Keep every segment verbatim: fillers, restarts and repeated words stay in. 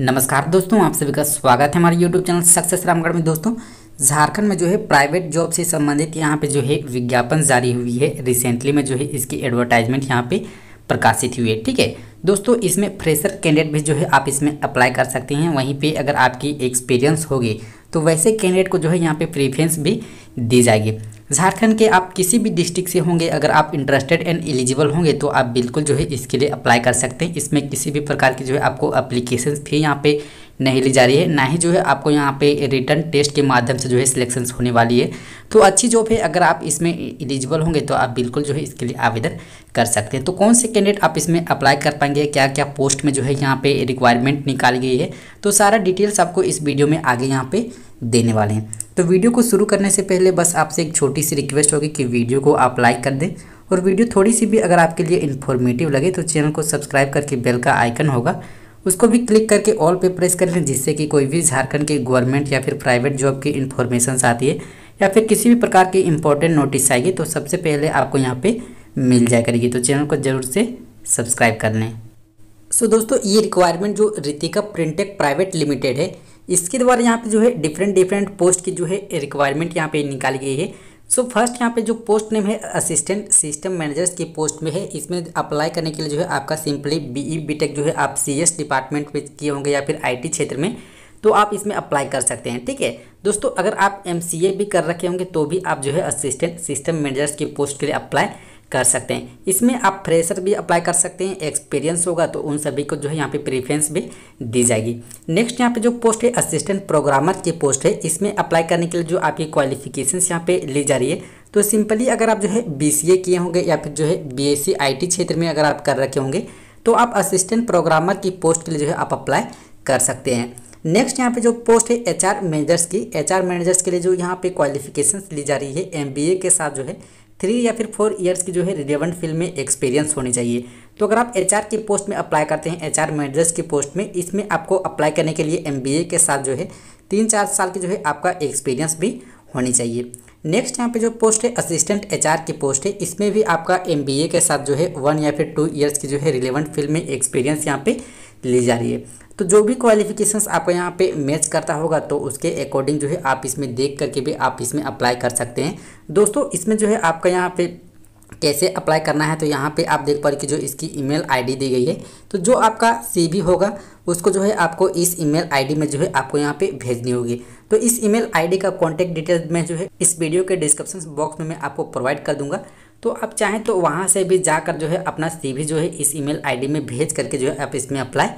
नमस्कार दोस्तों, आप सभी का स्वागत है हमारे यूट्यूब चैनल सक्सेस रामगढ़ में। दोस्तों, झारखंड में जो है प्राइवेट जॉब से संबंधित यहाँ पे जो है विज्ञापन जारी हुई है रिसेंटली में, जो है इसकी एडवर्टाइजमेंट यहाँ पे प्रकाशित हुई है। ठीक है दोस्तों, इसमें फ्रेशर कैंडिडेट भी जो है आप इसमें अप्लाई कर सकते हैं। वहीं पर अगर आपकी एक्सपीरियंस होगी तो वैसे कैंडिडेट को जो है यहाँ पर प्रीफ्रेंस भी दी जाएगी। झारखंड के आप किसी भी डिस्ट्रिक्ट से होंगे, अगर आप इंटरेस्टेड एंड एलिजिबल होंगे तो आप बिल्कुल जो है इसके लिए अप्लाई कर सकते हैं। इसमें किसी भी प्रकार की जो है आपको अप्लीकेशन फी यहाँ पे नहीं ली जा रही है, ना ही जो है आपको यहाँ पे रिटर्न टेस्ट के माध्यम से जो है सिलेक्शन होने वाली है। तो अच्छी जॉब है, अगर आप इसमें एलिजिबल होंगे तो आप बिल्कुल जो है इसके लिए आवेदन कर सकते हैं। तो कौन से कैंडिडेट आप इसमें अप्लाई कर पाएंगे, क्या क्या पोस्ट में जो है यहाँ पे रिक्वायरमेंट निकाली गई है, तो सारा डिटेल्स आपको इस वीडियो में आगे यहाँ पे देने वाले हैं। तो वीडियो को शुरू करने से पहले बस आपसे एक छोटी सी रिक्वेस्ट होगी कि वीडियो को आप लाइक कर दें, और वीडियो थोड़ी सी भी अगर आपके लिए इन्फॉर्मेटिव लगे तो चैनल को सब्सक्राइब करके बेल का आइकन होगा उसको भी क्लिक करके ऑल पे प्रेस कर लें, जिससे कि कोई भी झारखंड के गवर्नमेंट या फिर प्राइवेट जॉब की इन्फॉर्मेशंस आती है या फिर किसी भी प्रकार की इंपॉर्टेंट नोटिस आएगी तो सबसे पहले आपको यहाँ पर मिल जाया करेगी। तो चैनल को ज़रूर से सब्सक्राइब कर लें। सो दोस्तों, ये रिक्वायरमेंट जो रितिका प्रिंटेक प्राइवेट लिमिटेड है, इसके द्वारा यहाँ पे जो है डिफरेंट डिफरेंट पोस्ट की जो है रिक्वायरमेंट यहाँ पे निकाली गई है। सो फर्स्ट यहाँ पे जो पोस्ट नेम है असिस्टेंट सिस्टम मैनेजर्स की पोस्ट में है। इसमें अप्लाई करने के लिए जो है आपका सिंपली बीई बीटेक जो है आप सीएस डिपार्टमेंट में किए होंगे या फिर आईटी क्षेत्र में, तो आप इसमें अप्लाई कर सकते हैं। ठीक है दोस्तों, अगर आप एमसीए भी कर रखे होंगे तो भी आप जो है असिस्टेंट सिस्टम मैनेजर्स की पोस्ट के लिए अप्लाई कर सकते हैं। इसमें आप फ्रेशर भी अप्लाई कर सकते हैं, एक्सपीरियंस होगा तो उन सभी को जो है यहाँ पे प्रीफ्रेंस भी दी जाएगी। नेक्स्ट यहाँ पे जो पोस्ट है असिस्टेंट प्रोग्रामर की पोस्ट है। इसमें अप्लाई करने के लिए जो आपकी क्वालिफिकेशंस यहाँ पे ली जा रही है, तो सिंपली अगर आप जो है बीसीए किए होंगे या फिर जो है बीएससी आईटी क्षेत्र में अगर आप कर रखे होंगे तो आप असिस्टेंट प्रोग्रामर की पोस्ट के लिए जो है आप अप्लाई कर सकते हैं। नेक्स्ट यहाँ पे जो पोस्ट है एचआर मैनेजर्स की, एचआर मैनेजर्स के लिए जो यहाँ पे क्वालिफिकेशंस ली जा रही है एमबीए के साथ जो है थ्री या फिर फोर इयर्स की जो है रिलेवेंट फील्ड में एक्सपीरियंस होनी चाहिए। तो अगर आप एचआर की पोस्ट में अप्लाई करते हैं, एचआर मैनेजर्स की पोस्ट में, इसमें आपको अप्लाई करने के लिए एमबीए के साथ जो है तीन चार साल की जो है आपका एक्सपीरियंस भी होनी चाहिए। नेक्स्ट यहाँ पे जो पोस्ट है असिस्टेंट एचआर की पोस्ट है, इसमें भी आपका एमबीए के साथ जो है वन या फिर टू ईयर्स की जो है रिलेवेंट फील्ड में एक्सपीरियंस यहाँ पे ली जा रही है। तो जो भी क्वालिफिकेशंस आपका यहाँ पे मैच करता होगा तो उसके अकॉर्डिंग जो है आप इसमें देख करके भी आप इसमें अप्लाई कर सकते हैं। दोस्तों, इसमें जो है आपका यहाँ पे कैसे अप्लाई करना है, तो यहाँ पे आप देख पा रहे कि जो इसकी ईमेल आईडी दी गई है, तो जो आपका सीवी होगा उसको जो है आपको इस ईमेल आईडी में जो है आपको यहाँ पे भेजनी होगी। तो इस ईमेल आईडी का कॉन्टैक्ट डिटेल में जो है इस वीडियो के डिस्क्रिप्शन बॉक्स में मैं आपको प्रोवाइड कर दूँगा, तो आप चाहें तो वहाँ से भी जाकर जो है अपना सीवी जो है इस ईमेल आईडी में भेज करके जो है आप इसमें अप्लाई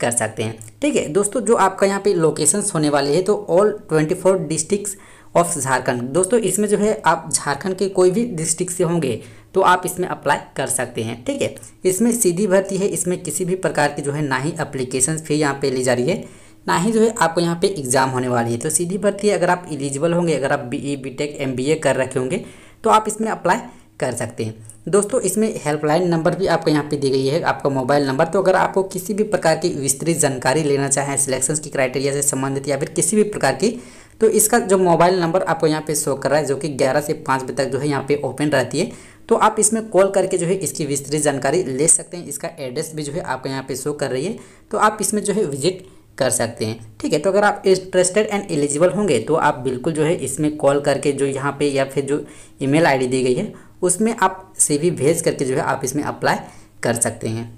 कर सकते हैं। ठीक है दोस्तों, जो आपका यहाँ पे लोकेशंस होने वाले हैं तो ऑल चौबीस डिस्ट्रिक्ट्स ऑफ झारखंड। दोस्तों, इसमें जो है आप झारखंड के कोई भी डिस्ट्रिक्ट से होंगे तो आप इसमें अप्लाई कर सकते हैं। ठीक है, इसमें सीधी भर्ती है, इसमें किसी भी प्रकार की जो है ना ही अप्लीकेशन फी यहाँ पे ली जा रही है, ना ही जो है आपको यहाँ पे एग्ज़ाम होने वाली है। तो सीधी भर्ती है, अगर आप एलिजिबल होंगे, अगर आप B E B tech M B A कर रखे होंगे तो आप इसमें अप्लाई कर सकते हैं। दोस्तों, इसमें हेल्पलाइन नंबर भी आपको यहाँ पे दी गई है, आपका मोबाइल नंबर। तो अगर आपको किसी भी प्रकार की विस्तृत जानकारी लेना चाहें सिलेक्शंस की क्राइटेरिया से संबंधित या फिर किसी भी प्रकार की, तो इसका जो मोबाइल नंबर आपको यहाँ पे शो कर रहा है जो कि ग्यारह से पाँच बजे तक जो है यहाँ पे ओपन रहती है, तो आप इसमें कॉल करके जो है इसकी विस्तृत जानकारी ले सकते हैं। इसका एड्रेस भी जो है आपको यहाँ पर शो कर रही है, तो आप इसमें जो है विजिट कर सकते हैं। ठीक है, तो अगर आप इंटरेस्टेड एंड एलिजिबल होंगे तो आप बिल्कुल जो है इसमें कॉल करके जो यहाँ पे या फिर जो ईमेल आईडी दी गई है उसमें आप सीवी भेज करके जो है आप इसमें अप्लाई कर सकते हैं।